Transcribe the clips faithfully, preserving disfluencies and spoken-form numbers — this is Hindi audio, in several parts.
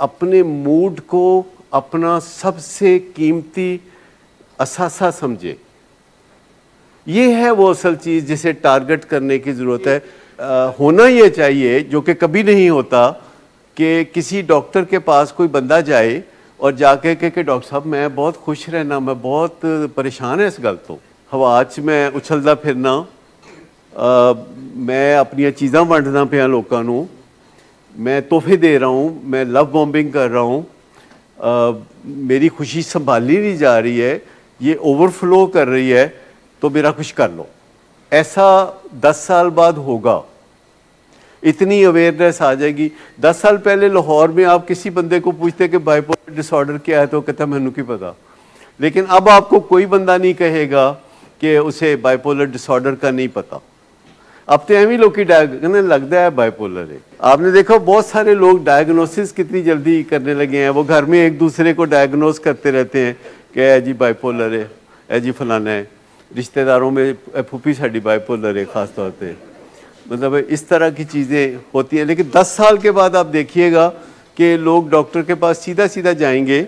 अपने मूड को अपना सबसे कीमती असासा समझे। ये है वो असल चीज़ जिसे टारगेट करने की ज़रूरत है। आ, होना ये चाहिए जो कि कभी नहीं होता कि किसी डॉक्टर के पास कोई बंदा जाए और जाके के कि डॉक्टर साहब मैं बहुत खुश रहना, मैं बहुत परेशान है इस गल तो, हवाच मैं उछलदा फिरना, आ, मैं अपनी चीज़ां वंडदा पिया लोकां नूं, मैं तोहफे दे रहा हूँ, मैं लव बॉम्बिंग कर रहा हूँ, मेरी खुशी संभाली नहीं जा रही है, ये ओवरफ्लो कर रही है, तो मेरा कुछ कर लो। ऐसा दस साल बाद होगा, इतनी अवेयरनेस आ जाएगी। दस साल पहले लाहौर में आप किसी बंदे को पूछते कि बाइपोलर डिसऑर्डर क्या है तो कहता मैनू की पता, लेकिन अब आपको कोई बंदा नहीं कहेगा कि उसे बाइपोलर डिसऑर्डर का नहीं पता। अब तो एवं लोग कहने लगता है बाइपोलर है। आपने देखा बहुत सारे लोग डायग्नोसिस कितनी जल्दी करने लगे हैं, वो घर में एक दूसरे को डायग्नोस करते रहते हैं कि ए जी बाइपोलर है, ए जी फलाना है, रिश्तेदारों में फूफी साड़ी बाइपोलर है ख़ास तौर पे। मतलब इस तरह की चीज़ें होती हैं। लेकिन दस साल के बाद आप देखिएगा कि लोग डॉक्टर के पास सीधा सीधा जाएंगे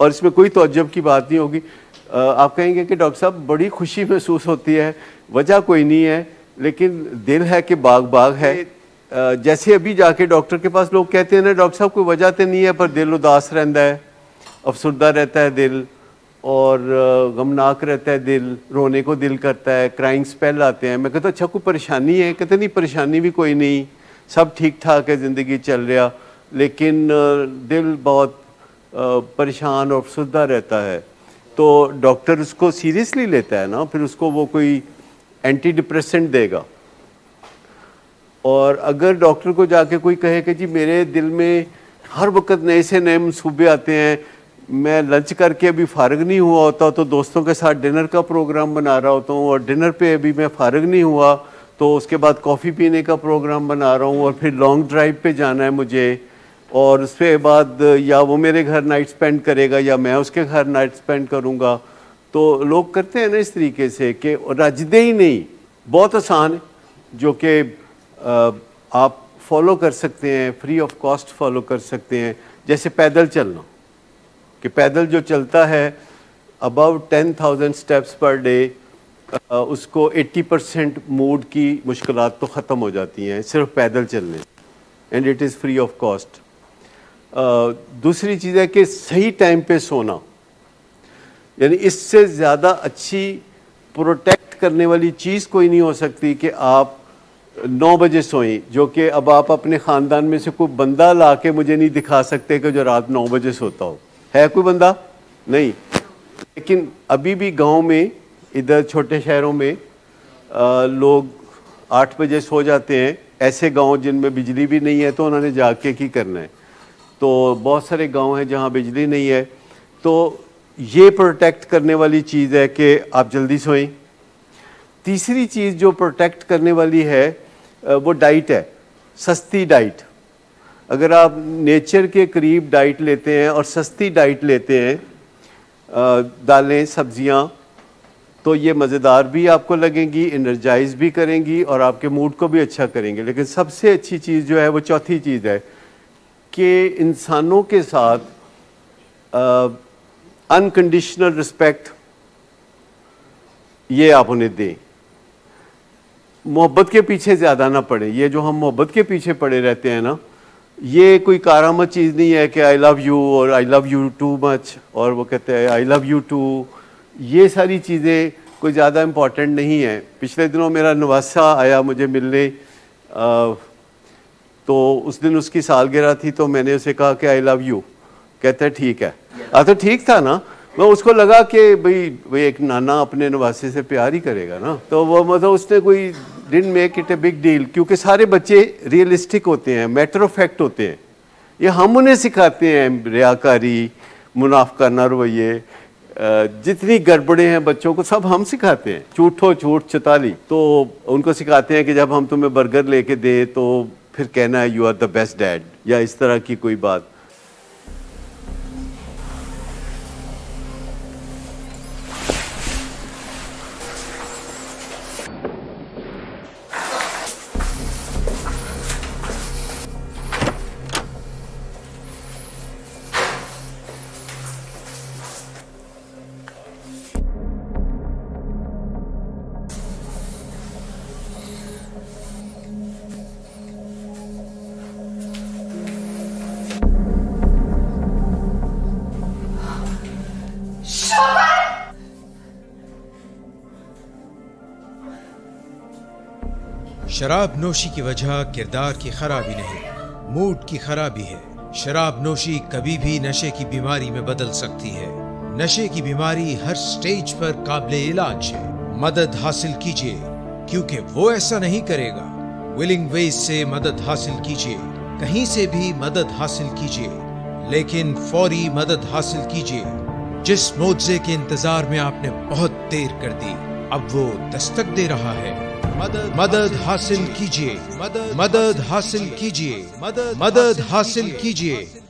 और इसमें कोई तौज्जब की बात नहीं होगी। आप कहेंगे कि डॉक्टर साहब बड़ी खुशी महसूस होती है, वजह कोई नहीं है लेकिन दिल है कि बाग बाग है। जैसे अभी जाके डॉक्टर के पास लोग कहते हैं ना डॉक्टर साहब कोई वजह तो नहीं है, पर दिल उदास रहता है, अफसरदा रहता है दिल, और गमनाक रहता है दिल, रोने को दिल करता है, क्राइंग स्पेल आते हैं। मैं कहता अच्छा कोई परेशानी है? कहते नहीं परेशानी भी कोई नहीं, सब ठीक ठाक है, ज़िंदगी चल रहा, लेकिन दिल बहुत परेशान और अफसरदा रहता है। तो डॉक्टर उसको सीरियसली लेता है ना, फिर उसको वो कोई एंटी डिप्रेसेंट देगा। और अगर डॉक्टर को जाके कोई कहे कि जी मेरे दिल में हर वक्त नए से नए मनसूबे आते हैं, मैं लंच करके अभी फारग नहीं हुआ होता तो दोस्तों के साथ डिनर का प्रोग्राम बना रहा होता हूँ, और डिनर पे अभी मैं फारग नहीं हुआ तो उसके बाद कॉफ़ी पीने का प्रोग्राम बना रहा हूँ, और फिर लॉन्ग ड्राइव पे जाना है मुझे, और उसके बाद या वो मेरे घर नाइट स्पेंड करेगा या मैं उसके घर नाइट स्पेंड करूँगा। तो लोग करते हैं ना इस तरीके से कि रजदे ही नहीं। बहुत आसान जो कि आप फॉलो कर सकते हैं, फ्री ऑफ कॉस्ट फॉलो कर सकते हैं, जैसे पैदल चलना, कि पैदल जो चलता है above ten thousand steps per day, उसको एट्टी परसेंट मूड की मुश्किलात तो ख़त्म हो जाती हैं सिर्फ पैदल चलने, and it is free of cost. दूसरी चीज़ है कि सही टाइम पे सोना, यानी इससे ज़्यादा अच्छी प्रोटेक्ट करने वाली चीज़ कोई नहीं हो सकती कि आप नौ बजे सोएं, जो कि अब आप अपने ख़ानदान में से कोई बंदा ला के मुझे नहीं दिखा सकते कि जो रात नौ बजे सोता हो। है कोई बंदा? नहीं। लेकिन अभी भी गांव में, इधर छोटे शहरों में आ, लोग आठ बजे सो जाते हैं। ऐसे गांव जिनमें बिजली भी नहीं है तो उन्होंने जाके की करना है, तो बहुत सारे गांव हैं जहां बिजली नहीं है। तो ये प्रोटेक्ट करने वाली चीज़ है कि आप जल्दी सोएं। तीसरी चीज़ जो प्रोटेक्ट करने वाली है वो डाइट है, सस्ती डाइट। अगर आप नेचर के करीब डाइट लेते हैं और सस्ती डाइट लेते हैं, दालें सब्जियां, तो ये मज़ेदार भी आपको लगेंगी, एनर्जाइज भी करेंगी और आपके मूड को भी अच्छा करेंगे। लेकिन सबसे अच्छी चीज़ जो है वो चौथी चीज़ है कि इंसानों के साथ आ, अनकंडीशनल रिस्पेक्ट ये आप उन्हें दें। मोहब्बत के पीछे ज़्यादा ना पड़े। ये जो हम मोहब्बत के पीछे पड़े रहते हैं ना, ये कोई कारामत चीज़ नहीं है कि आई लव यू और I love you too much और वो कहते हैं आई लव यू टू। ये सारी चीज़ें कोई ज़्यादा इम्पॉर्टेंट नहीं है। पिछले दिनों मेरा नवासा आया मुझे मिलने, आ, तो उस दिन उसकी सालगिरह थी, तो मैंने उसे कहा कि आई लव यू, कहता है ठीक है। आ तो ठीक था ना, मैं उसको लगा कि भाई भाई एक नाना अपने नवासे से प्यार ही करेगा ना, तो वो मतलब उसने कोई did make it a big deal, क्योंकि सारे बच्चे रियलिस्टिक होते हैं, मैटर ऑफ फैक्ट होते हैं। ये हम उन्हें सिखाते हैं रियाकारी, मुनाफकाना रवैये, जितनी गड़बड़े हैं बच्चों को सब हम सिखाते हैं। झूठो झूठ चताली, तो उनको सिखाते हैं कि जब हम तुम्हें बर्गर लेके दे तो फिर कहना है you are the best dad, या इस तरह की कोई बात। शराब नोशी की वजह किरदार की खराबी नहीं, मूड की खराबी है। शराब नोशी कभी भी नशे की बीमारी में बदल सकती है। नशे की बीमारी हर स्टेज पर काबिल इलाज है। मदद हासिल कीजिए, क्योंकि वो ऐसा नहीं करेगा। विलिंग वेज से मदद हासिल कीजिए, कहीं से भी मदद हासिल कीजिए, लेकिन फौरी मदद हासिल कीजिए। जिस मोज़े के इंतजार में आपने बहुत देर कर दी, अब वो दस्तक दे रहा है। मदद मदद हासिल कीजिए, मदद मदद हासिल कीजिए, मदद मदद हासिल कीजिए।